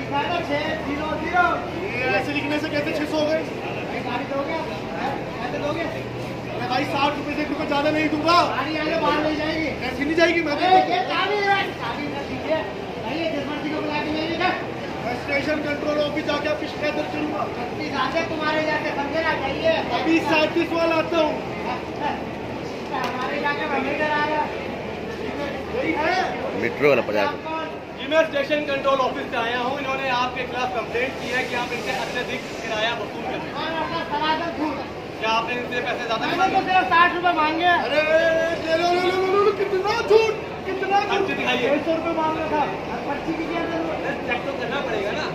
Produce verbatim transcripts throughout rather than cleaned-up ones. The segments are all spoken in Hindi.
लिखा है ना छह जीरो जीरो, ऐसे लिखने से कैसे छह सौ हो गए? गाड़ी दोगे ऐसे दोगे? मैं भाई साठ रुपए से कुछ ज्यादा नहीं दूंगा। गाड़ी आगे बाहर नहीं जाएगी, ऐसी नहीं जाएगी। मैं स्टेशन कंट्रोल ऑफिस जाके आप पैदल चलूंगा जाके तुम्हारे जाके समझे ना चाहिए। अभी साइंतीस वाला आता हूँ हमारे जाके मेट्रो वाला पचास। मैं स्टेशन कंट्रोल ऑफिस से आया हूँ। इन्होंने आपके खिलाफ कंप्लेंट की है कि आप इनसे अत्यधिक किराया वसूल करें। क्या आपने इनसे पैसे ज्यादा? साठ रुपए मांगे। अरे कितना झूठ, कितना झूठ दिखाइए। डेढ़ सौ रुपये मांग रहा था, पर्ची की क्या जरूरत? चेक तो करना पड़ेगा ना।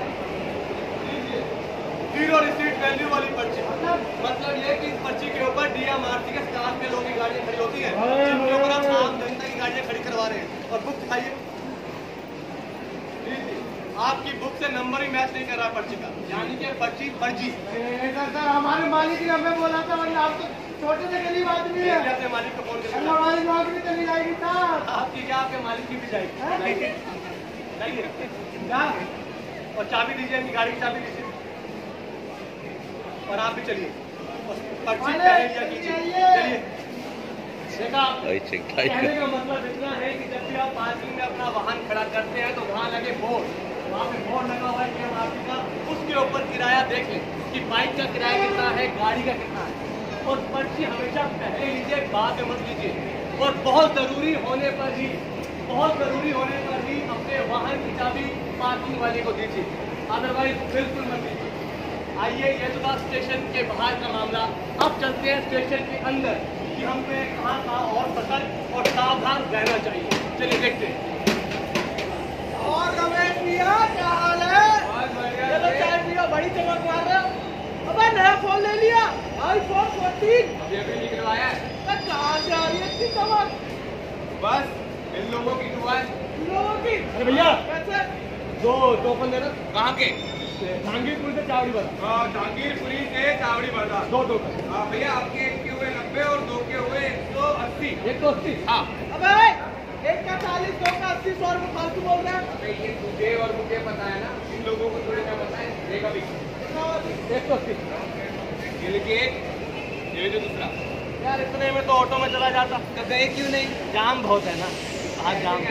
जीरो रिसीट वैल्यू वाली पर्ची मतलब ये कि इस पर्ची के ऊपर डीएमआरसी के स्टाफ के लोगों की गाड़ियाँ खड़ी होती है, जिनके ऊपर आप आम जनता की गाड़ियाँ खड़ी करवा रहे हैं। और बुक दिखाइए, आपकी बुक से नंबर ही मैच नहीं कर रहा है पर्ची का, यानी कि पर्ची फर्जी। सर हमारे मालिक ने हमें बोला था वरना आप तो छोटे से गरीब आदमी है। क्या अपने मालिक को फोन करेंगे? हमारी नौकरी चली जाएगी सर आपकी, क्या आपके मालिक की भी जाएगी। और चाबी दीजिए, इनकी गाड़ी की चाबी दीजिए और आप भी चलिए। कहने का मतलब इतना है कि जब भी आप पार्किंग में अपना वाहन खड़ा करते हैं तो वहाँ लगे बोर्ड, वहाँ पे बोर्ड लगा हुआ है आरसी का, उसके ऊपर किराया देख लें कि बाइक का किराया कितना है, गाड़ी का कितना है। और पर्ची हमेशा पहले लीजिए, बाद में मत लीजिए। और बहुत ज़रूरी होने पर ही, बहुत ज़रूरी होने पर ही अपने वाहन की चाबी पार्किंग वाले को दीजिए, अदरवाइज बिल्कुल मत दीजिए। आइए, ये तो बात स्टेशन के बाहर का मामला। अब चलते हैं स्टेशन के अंदर कि हमें कहाँ कहाँ और सतर्क और सावधान रहना चाहिए। चलिए देखते हैं। और रमेश भैया क्या हाल है? चलो चाय पियो, बड़ी चमक मार रहा है। अब नया फोन ले लिया, आई फोन फोर्टीन अभी निकलवाया है। कहाँ से आ रही है इतनी चमक? बस इन लोगों की दुआ है, इन लोगों की। अरे भैया कैसे? दो टोकन दे रहे। कहाँ के? जहांगीरपुरी से चावड़ी बाजार। जहांगीरपुरी से चावड़ी बाजार दो दो हाँ भैया, आपके एक के हुए नब्बे और दो के हुए एक सौ अस्सी। एक सौ अस्सी? हाँ। अबे एक का चालीस, दो का अस्सी, सौ रुपये फालतू बोल रहा है। ये तुझे और मुझे पता है ना, इन लोगों को थोड़ी क्या पता है। देखा भी एक सौ अस्सी ये लिखिए, ये जो दूसरा। यार इतने में तो ऑटो में चला जाता। गए क्यों नहीं? जाम बहुत है ना आज, जाम है।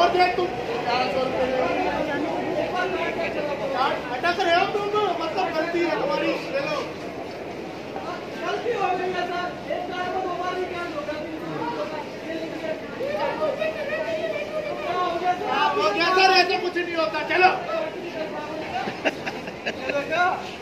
और देख तुम ग्यारह सौ रुपये अटक रहे हो तुम तो, मतलब गलती है तुम्हारी। ले लो, गलती हो गई है सर। एक कार को मोबाइल क्या होगा? हो गया सर, ऐसे कुछ नहीं होता। चलो